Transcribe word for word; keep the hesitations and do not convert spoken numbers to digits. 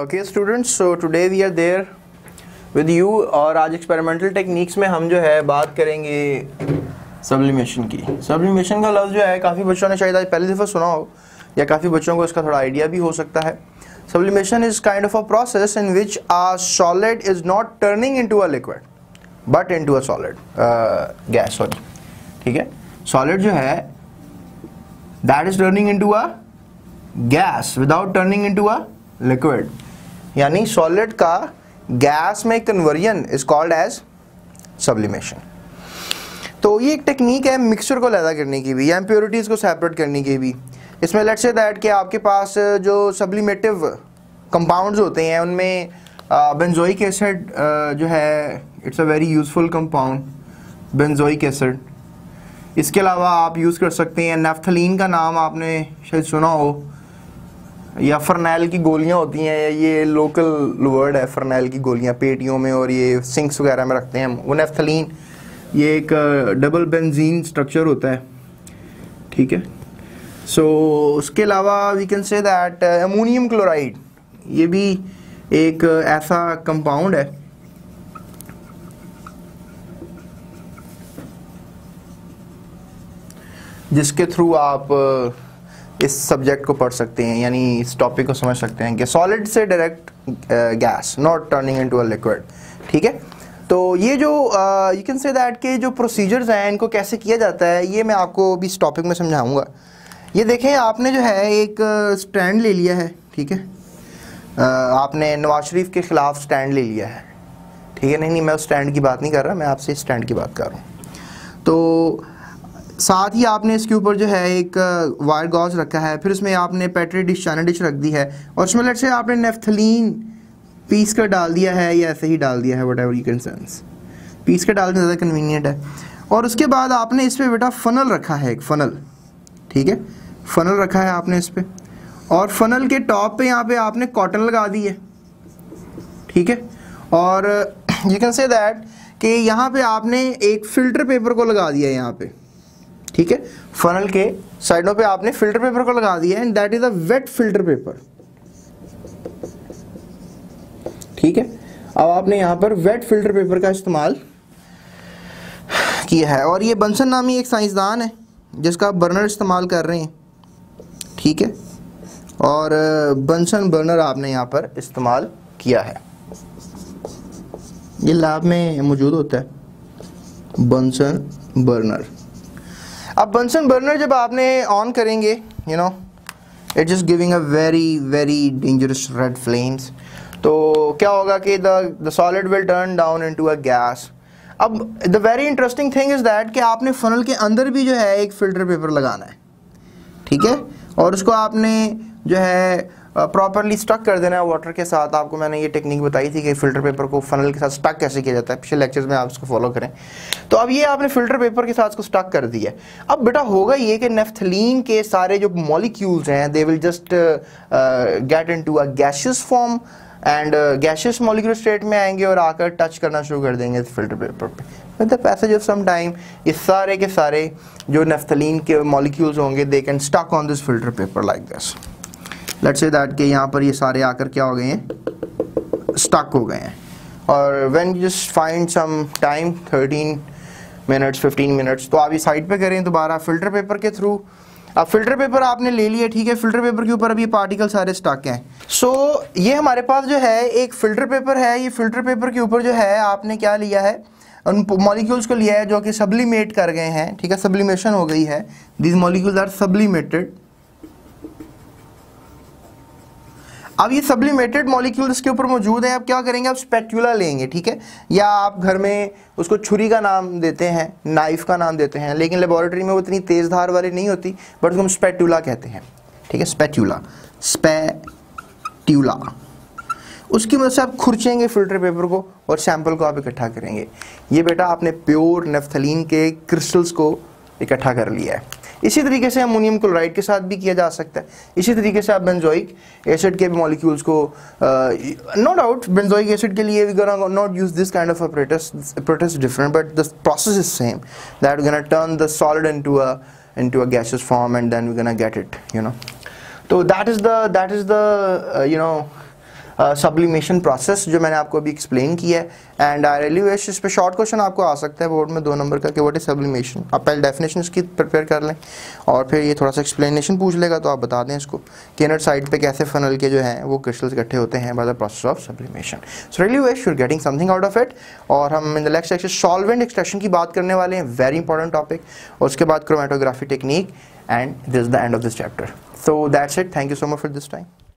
Okay students, so today we are there with you और आज experimental techniques में हम जो है बात करेंगे सब्लिमेशन की। सब्लिमेशन का लफ्ज़ जो है काफ़ी बच्चों ने शायद आज पहली दफ़ा सुना हो या काफ़ी बच्चों को इसका थोड़ा आइडिया भी हो सकता है। Sublimation is kind of a process in which a solid is not turning into a liquid but into a solid gas, sorry ठीक है। सॉलिड जो है that is turning into a gas without turning into a liquid, यानी solid का gas में conversion is called as sublimation. तो ये एक टेक्निक है मिक्सचर को अलग करने की भी या इम्प्योरिटीज़ को सेपरेट करने की भी। इसमें लेट्स से दैट कि आपके पास जो सब्लिमेटिव कंपाउंड्स होते हैं उनमें बेंजोइक एसिड जो है it's a very useful compound, benzoic acid. इसके अलावा आप यूज़ कर सकते हैं नैफ्थलीन का नाम आपने शायद सुना हो, या फरनैल की गोलियां होती हैं, या ये लोकल वर्ड है फरनैल की गोलियां, पेटियों में और ये सिंक्स वगैरह में रखते हैं हम, वो नैफ्थलीन। ये एक डबल बेंजीन स्ट्रक्चर होता है, ठीक है। सो so, उसके अलावा we can say that ammonium chloride, ये भी एक ऐसा कंपाउंड है जिसके थ्रू आप इस सब्जेक्ट को पढ़ सकते हैं, यानी इस टॉपिक को समझ सकते हैं कि सॉलिड से direct gas not turning into a liquid, ठीक है। तो ये जो यू कैन से दैट के जो प्रोसीजर्स हैं इनको कैसे किया जाता है ये मैं आपको भी इस टॉपिक में समझाऊंगा। ये देखें, आपने जो है एक स्टैंड ले लिया है, ठीक है। uh, आपने नवाज शरीफ के ख़िलाफ़ स्टैंड ले लिया है, ठीक है। नहीं नहीं मैं उस स्टैंड की बात नहीं कर रहा, मैं आपसे इस स्टैंड की बात कर रहा हूँ। तो साथ ही आपने इसके ऊपर जो है एक वायर गॉज रखा है, फिर उसमें आपने पेट्री डिश चाइना डिश रख दी है और उसमें लेट से आपने नैफ्थलीन पीस कर डाल दिया है या ऐसे ही डाल दिया है, whatever you can sense, पीस कर डालना ज़्यादा कन्वीनियंट है। और उसके बाद आपने इस पर बेटा फ़नल रखा है, एक फ़नल, ठीक है, फ़नल रखा है आपने इस पर, और फ़नल के टॉप पे यहाँ पे आपने कॉटन लगा दी है, ठीक है। और यू कैन से दैट कि यहाँ पे आपने एक फ़िल्टर पेपर को लगा दिया है यहाँ पे, ठीक है। फ़नल के साइडों पे आपने फ़िल्टर पेपर को लगा दिया है and that is a wet filter paper, ठीक है। अब आपने यहाँ पर वेट फ़िल्टर पेपर का इस्तेमाल किया है। और ये बंसन नामी एक साइंसदान है जिसका बर्नर इस्तेमाल कर रहे हैं, ठीक है, और बंसन बर्नर आपने यहाँ पर इस्तेमाल किया है। ये लैब में मौजूद होता है बंसन बर्नर। अब बंसन बर्नर जब आपने ऑन करेंगे, you know it just giving a very very dangerous red flames, तो क्या होगा कि the the solid will turn down into a gas. अब the very interesting thing is that कि आपने फ़नल के अंदर भी जो है एक फ़िल्टर पेपर लगाना है, ठीक है, और उसको आपने जो है प्रॉपरली स्टक कर देना है वाटर के साथ। आपको मैंने ये टेक्निक बताई थी कि फ़िल्टर पेपर को फ़नल के साथ स्टक कैसे किया जाता है, पिछले लेक्चर्स में आप इसको फॉलो करें। तो अब ये आपने फ़िल्टर पेपर के साथ इसको स्टक कर दिया है। अब बेटा होगा ये कि नैफ्थलीन के सारे जो मॉलिक्यूल्स हैं they will just get into a gaseous form and gaseous molecular state में आएंगे और आकर टच करना शुरू कर देंगे इस फिल्टर पेपर पे। With the passage of some time ये सारे के सारे जो नैफ्थलीन के मॉलिक्यूल्स होंगे they can stuck on this filter paper like this. Let's say that के यहाँ पर ये सारे आकर क्या हो गए हैं, स्टक हो गए हैं। और when you just find some time thirteen minutes fifteen minutes, तो आप ये साइड पे करें दोबारा फिल्टर पेपर के थ्रू। अब फ़िल्टर पेपर आपने ले लिया, ठीक है, फ़िल्टर पेपर के ऊपर अब ये पार्टिकल सारे स्टक हैं। सो so, ये हमारे पास जो है एक फ़िल्टर पेपर है, ये फ़िल्टर पेपर के ऊपर जो है आपने क्या लिया है, उन मॉलिक्यूल्स को लिया है जो कि सब्लिमेट कर गए हैं, ठीक है, सब्लिमेशन हो गई है। These molecules are sublimated. अब ये सब्लिमेटेड मॉलिक्यूल्स के ऊपर मौजूद हैं, अब क्या करेंगे, आप स्पैटुला लेंगे, ठीक है, या आप घर में उसको छुरी का नाम देते हैं, नाइफ का नाम देते हैं, लेकिन लेबोरेटरी में वो इतनी तेज़ धार वाली नहीं होती, बट उसको हम स्पैटुला कहते हैं, ठीक है, स्पैटुला, स्पैटुला। उसकी मदद से आप खुरचेंगे फ़िल्टर पेपर को और सैम्पल को आप इकट्ठा करेंगे। ये बेटा आपने प्योर नैफ्थलीन के क्रिस्टल्स को इकट्ठा कर लिया है। इसी तरीके से अमोनियम क्लोराइड के साथ भी किया जा सकता है। इसी तरीके से आप बेंजोइक एसिड के मॉलिक्यूल्स को, नो डाउट बेंजोइक एसिड के लिए we gonna not use this kind of apparatus, apparatus different but the process is same, that we gonna turn the solid into a into a gaseous form and then we gonna get it, you know. तो that is the that is the you know sublimation process जो मैंने आपको अभी explain किया है। And I really wish इस पे short question आपको आ सकता है बोर्ड में दो नंबर का कि व्हाट इज सब्लिमेशन। आप पहले डेफिनेशन इसकी प्रिपेयर कर लें और फिर ये थोड़ा सा एक्सप्लेनेशन पूछ लेगा तो आप बता दें इसको कि इनर साइड पे कैसे फनल के जो हैं वो क्रिस्टल्स इकट्ठे होते हैं by the process of sublimation. So really wish you are getting something out of it. और हम in the next section solvent extraction की बात करने वाले हैं, वेरी इंपॉर्टेंट टॉपिक, और उसके बाद chromatography technique. And this is the end of this chapter. So that's it. Thank you so much for this time.